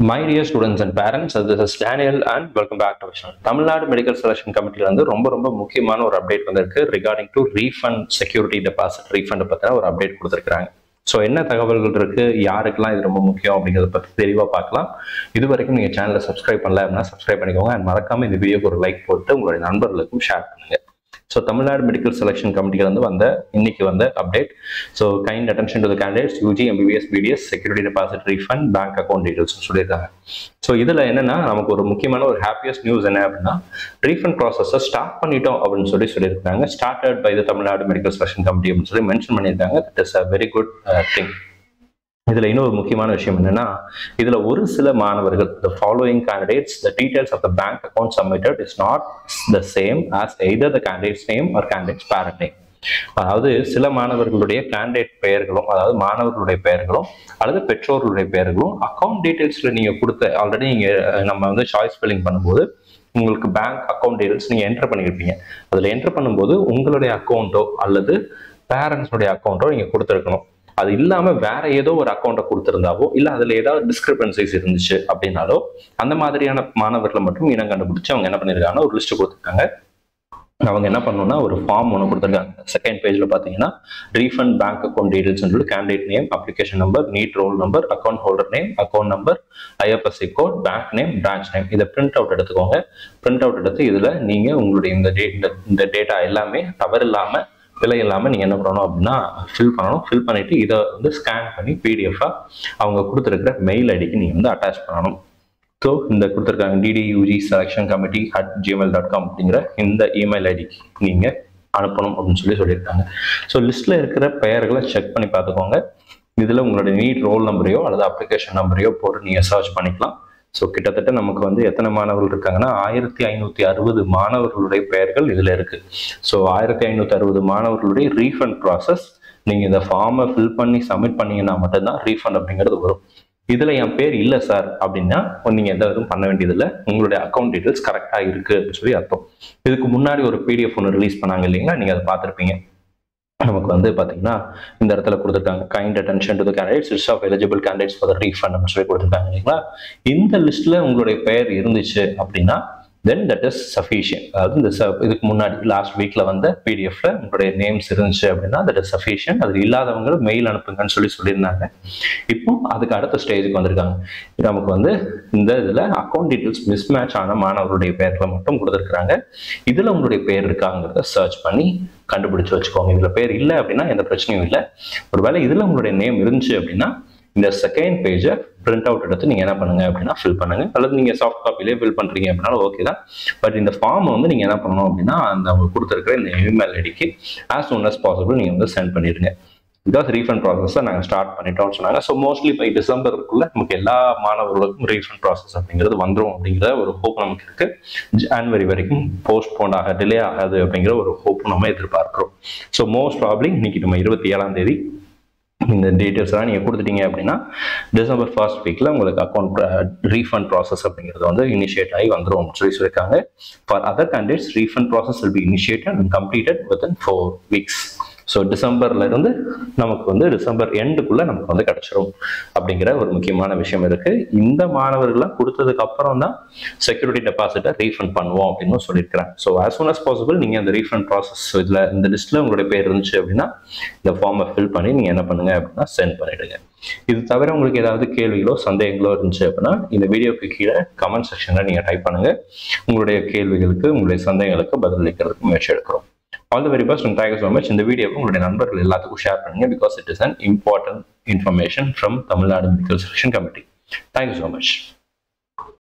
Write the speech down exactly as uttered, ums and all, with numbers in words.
My dear students and parents, this is Daniel and welcome back to our channel. Tamil Nadu Medical Selection Committee la irundhu romba romba mukkiyamaana or update vandirukku regarding to refund security deposit refund pathana or update kuduthirukkranga. So enna thagavalgal irukku yaarukkellaam idu romba mukkiyam abingiradha pathi theriva paakalam. Idu varaikkum neenga channel la subscribe pannala appadina subscribe pannikonga and marakkama indha video ku or like pottu ungalde nanbargalukkum share pannunga. So Tamil Nadu Medical Selection Committee la irundhu vanda innikku vanda update. So kind attention to the candidates, U G, M B B S, B D S, security deposit refund, bank account details சொல்லிருக்காங்க. So இதுல என்னன்னா நமக்கு ஒரு முக்கியமான ஒரு happiest news என்ன அப்படின்னா refund ப்ராசஸை ஸ்டார்ட் பண்ணிட்டோம் அப்படின்னு சொல்லி சொல்லியிருக்காங்க. Started by the Tamil Nadu medical selection committee அப்படின்னு சொல்லி மென்ஷன் பண்ணியிருக்காங்க. That is a very good thing. இதுல இன்னொரு முக்கியமான விஷயம் என்னன்னா இதுல ஒரு சில மாணவர்கள் the following candidates the details of the bank account submitted is not the same as either the candidate's name or candidate's parent name. அதாவது சில மாணவர்களுடைய கேண்டிடேட் பெயர்களும் அதாவது மாணவர்களுடைய பெயர்களும் அல்லது பெற்றோர்களுடைய பெயர்களும் அக்கௌண்ட் டீடைல்ஸ்ல நீங்க கொடுத்த ஆல்ரெடி நீங்க நம்ம வந்து சாய்ஸ் ஃபில்லிங் பண்ணும்போது உங்களுக்கு பேங்க் அக்கௌண்ட் டீடைல்ஸ் நீங்க என்டர் பண்ணியிருப்பீங்க. அதுல என்டர் பண்ணும்போது உங்களுடைய அக்கௌண்ட்டோ அல்லது பேரண்ட்ஸோடைய அக்கௌண்ட்டோ நீங்க கொடுத்துருக்கணும். அது இல்லாமல் வேற ஏதோ ஒரு அக்கௌண்ட்டை கொடுத்துருந்தாவோ இல்லை அதில் ஏதாவது டிஸ்கிரிபன்சிஸ் இருந்துச்சு அப்படின்னாலோ அந்த மாதிரியான மாணவர்களை மட்டும் இனம் கண்டுபிடிச்சு அவங்க என்ன பண்ணியிருக்காங்கன்னா ஒரு லிஸ்ட் கொடுத்துருக்காங்க. அவங்க என்ன பண்ணணும்னா ஒரு ஃபார்ம் ஒன்று கொடுத்துருக்காங்க. செகண்ட் பேஜில் பார்த்தீங்கன்னா ரீஃபண்ட் பேங்க் அக்கௌண்ட் டீடைல்ஸ் சொல்லி candidate name, application number, NEET roll number, account holder name, account number, IFSC code, bank name, branch name. இதை பிரிண்ட் அவுட் எடுத்துக்கோங்க. பிரிண்ட் அவுட் எடுத்து இதில் நீங்கள் உங்களுடைய இந்த டேட் இந்த டேட்டா எல்லாமே தவறு இல்லாமல் விலை இல்லாமல் நீங்கள் என்ன பண்ணணும் அப்படின்னா ஃபில் பண்ணணும். ஃபில் பண்ணிவிட்டு இதை வந்து ஸ்கேன் பண்ணி பிடிஎஃபாக அவங்க கொடுத்துருக்கிற மெயில் ஐடிக்கு நீங்கள் வந்து அட்டாச் பண்ணணும். ஸோ இந்த கொடுத்துருக்காங்க டிடியூஜி selection committee at Gmail dot com அப்படிங்கிற இந்த இமெயில் ஐடிக்கு நீங்கள் அனுப்பணும் அப்படின்னு சொல்லி சொல்லியிருக்காங்க. ஸோ லிஸ்ட்டில் இருக்கிற பெயர்களை செக் பண்ணி பார்த்துக்கோங்க. இதில் உங்களுடைய நீட் ரோல் நம்பரையோ அல்லது அப்ளிகேஷன் நம்பரையோ போட்டு நீங்கள் சர்ச் பண்ணிக்கலாம். ஸோ கிட்டத்தட்ட நமக்கு வந்து எத்தனை மாணவர்கள் இருக்காங்கன்னா ஆயிரத்தி ஐநூற்றி அறுபது மாணவர்களுடைய பெயர்கள் இதில் இருக்குது. ஸோ ஆயிரத்தி ஐநூற்றி அறுபது மாணவர்களுடைய ரீஃபண்ட் ப்ராசஸ் நீங்கள் இந்த ஃபார்மை ஃபில் பண்ணி சப்மிட் பண்ணிங்கன்னா மட்டும்தான் ரீஃபண்ட் அப்படிங்கிறது வரும். இதில் என் பேர் இல்லை சார் அப்படின்னா நீங்கள் எந்த எதுவும் பண்ண வேண்டியதில்லை. உங்களுடைய அக்கௌண்ட் டீட்டெயில்ஸ் கரெக்டாக இருக்குது அப்படின்னு சொல்லி அர்த்தம். இதுக்கு முன்னாடி ஒரு பிடிஎஃப் ஒன்று ரிலீஸ் பண்ணாங்க இல்லைங்களா, நீங்கள் அதை பார்த்துருப்பீங்க. நமக்கு வந்து பார்த்தீங்கன்னா இந்த இடத்துல கொடுத்துருக்காங்க kind attention to the candidates list of eligible candidates for the refund அப்படின்னு சொல்லி கொடுத்துருக்காங்க இல்லைங்களா. இந்த லிஸ்ட்டில் உங்களுடைய பெயர் இருந்துச்சு அப்படின்னா தென் தட் இஸ் சஃபிஷியன்ட். அதாவது இந்த இதுக்கு முன்னாடி லாஸ்ட் வீக்கில் வந்து பிடிஎஃப்ல உங்களுடைய நேம்ஸ் இருந்துச்சு அப்படின்னா தட் இஸ் சஃபிஷியன்ட். அது இல்லாதவங்க மெயில் அனுப்புங்கன்னு சொல்லி சொல்லியிருந்தாங்க. இப்போ அதுக்கு அடுத்த ஸ்டேஜுக்கு வந்திருக்காங்க. நமக்கு வந்து இந்த இதில் அக்கௌண்ட் டீட்டெயில்ஸ் மிஸ்மேட்ச் ஆன மாணவருடைய பெயர்களை மட்டும் கொடுத்துருக்குறாங்க. இதில் உங்களுடைய பெயர் இருக்காங்கிறத சர்ச் பண்ணி கண்டுபிடிச்சு வச்சுக்கோங்க. இதுல பேர் இல்லை அப்படின்னா எந்த பிரச்சனையும் இல்லை. ஒருவேளை இதுல உங்களுடைய நேம் இருந்துச்சு அப்படின்னா இந்த செகண்ட் பேஜை பிரிண்ட் அவுட் எடுத்து நீங்க என்ன பண்ணுங்க அப்படின்னா ஃபில் பண்ணுங்க. அல்லது நீங்க சாஃப்ட் காப்பிலேயே ஃபில் பண்றீங்க அப்படின்னாலும் ஓகே தான். பட் இந்த ஃபார்ம் வந்து நீங்க என்ன பண்ணணும் அப்படின்னா அந்த அவங்க கொடுத்துருக்கிற இந்த இமெயில் ஐடிக்கு ஆஸ் சூன் அஸ் பாசிபிள் நீங்க வந்து சென்ட் பண்ணிடுங்க. பிகாஸ் ரீஃபண்ட் ப்ராசஸை நாங்கள் ஸ்டார்ட் பண்ணிட்டோம்னு சொன்னாங்க. ஸோ மோஸ்ட்லி பை டிசம்பருக்குள்ள நமக்கு எல்லா மாணவர்களுக்கும் ரீஃபண்ட் ப்ராசஸ் அப்படிங்கிறது வந்துடும் அப்படிங்கிற ஒரு ஹோப் நமக்கு இருக்கு. ஜான்வரி வரைக்கும் போஸ்ட்போன் ஆக டிலே ஆகாது அப்படிங்கிற ஒரு ஹோப்பும் நம்ம எதிர்பார்க்கிறோம். ஸோ மோஸ்ட் ப்ராப்ளி இன்னைக்கு நம்ம இருபத்தி ஏழாம் தேதி இந்த டீட்டெயில்ஸ்லாம் நீங்கள் கொடுத்துட்டீங்க அப்படின்னா டிசம்பர் ஃபர்ஸ்ட் வீக்கில் உங்களுக்கு அக்கௌண்ட் ரீஃபண்ட் ப்ராசஸ் அப்படிங்கிறது வந்து இனிஷியேட் ஆகி வந்துடும் அப்படின்னு சொல்லி சொல்லியிருக்காங்க. For other candidates refund process will be initiated and completed within four weeks. So டிசம்பர்ல இருந்து நமக்கு வந்து டிசம்பர் எண்டுக்குள்ள நமக்கு வந்து கிடைச்சிடும் அப்படிங்கிற ஒரு முக்கியமான விஷயம் இருக்கு. இந்த மாணவர்கள்லாம் கொடுத்ததுக்கு அப்புறம் தான் செக்யூரிட்டி டெபாசிட்டை ரீஃபண்ட் பண்ணுவோம் அப்படின்னு சொல்லியிருக்கிறாங்க. So as soon as possible நீங்க அந்த ரீஃபண்ட் ப்ராசஸ் இதுல இந்த லிஸ்ட்ல உங்களுடைய பேர் இருந்துச்சு அப்படின்னா இந்த ஃபார்மை ஃபில் பண்ணி நீங்க என்ன பண்ணுங்க அப்படின்னா சென்ட் பண்ணிடுங்க. இது தவிர உங்களுக்கு ஏதாவது கேள்விகளோ சந்தேகங்களோ இருந்துச்சு அப்படின்னா இந்த வீடியோக்கு கீழே கமெண்ட் செக்ஷன்ல நீங்க டைப் பண்ணுங்க. உங்களுடைய கேள்விகளுக்கு உங்களுடைய சந்தேகங்களுக்கு பதிலளிக்கிறதுக்கு முயற்சி எடுக்கிறோம். All the very best and thank you so much. In the video, உங்களுடைய நண்பர்கள் எல்லாத்துக்கும் ஷேர் பண்ணுங்க because it is an important information from Tamil Nadu Medical Selection Committee. Thank you so much.